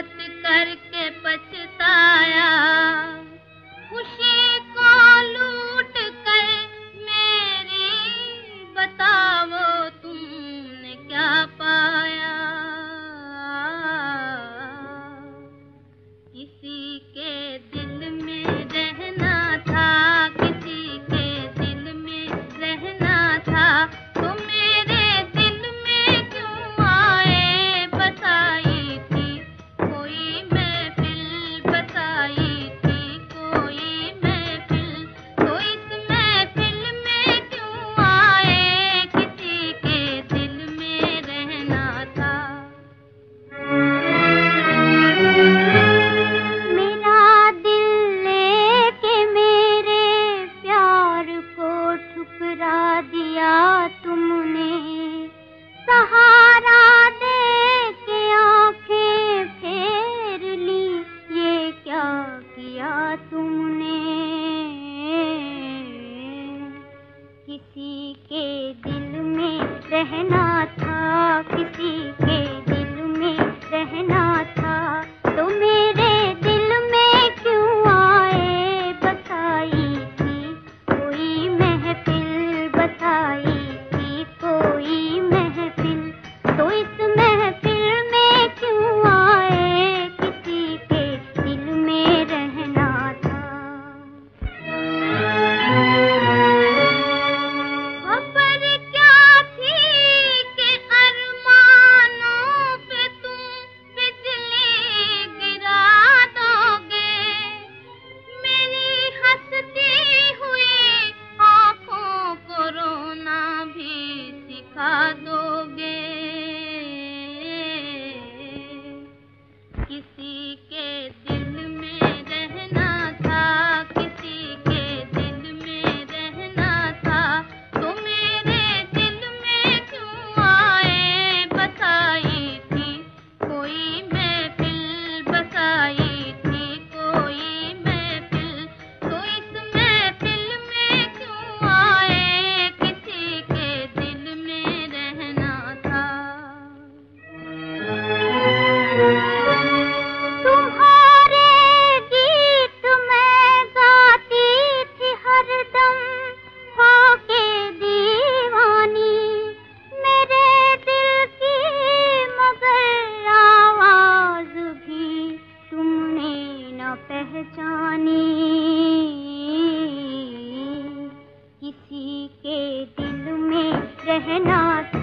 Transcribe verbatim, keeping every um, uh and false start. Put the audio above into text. मोहब्बत करके पछताया, खुशी को लूट कर मेरी बताओ तुमने क्या पाया। किसी के दिल में रहना था, किसी के दिल में रहना था, किसी के दिल में रहना था, किसी के दिल में रहना था, तो मेरे दिल में क्यों आए, बताई थी कोई महफिल, बताई थी कोई महफिल, तो इस महफिल में क्यों आए, किसी के दिल में रहना था। किसी के दिल में रहना था, किसी के दिल में रहना था, तो मेरे दिल में क्यों आए, बताई थी कोई महफिल, बताई थी कोई महफिल, तो इस महफिल में क्यों आए, किसी के दिल में रहना था। किसी के दिल में रहना था।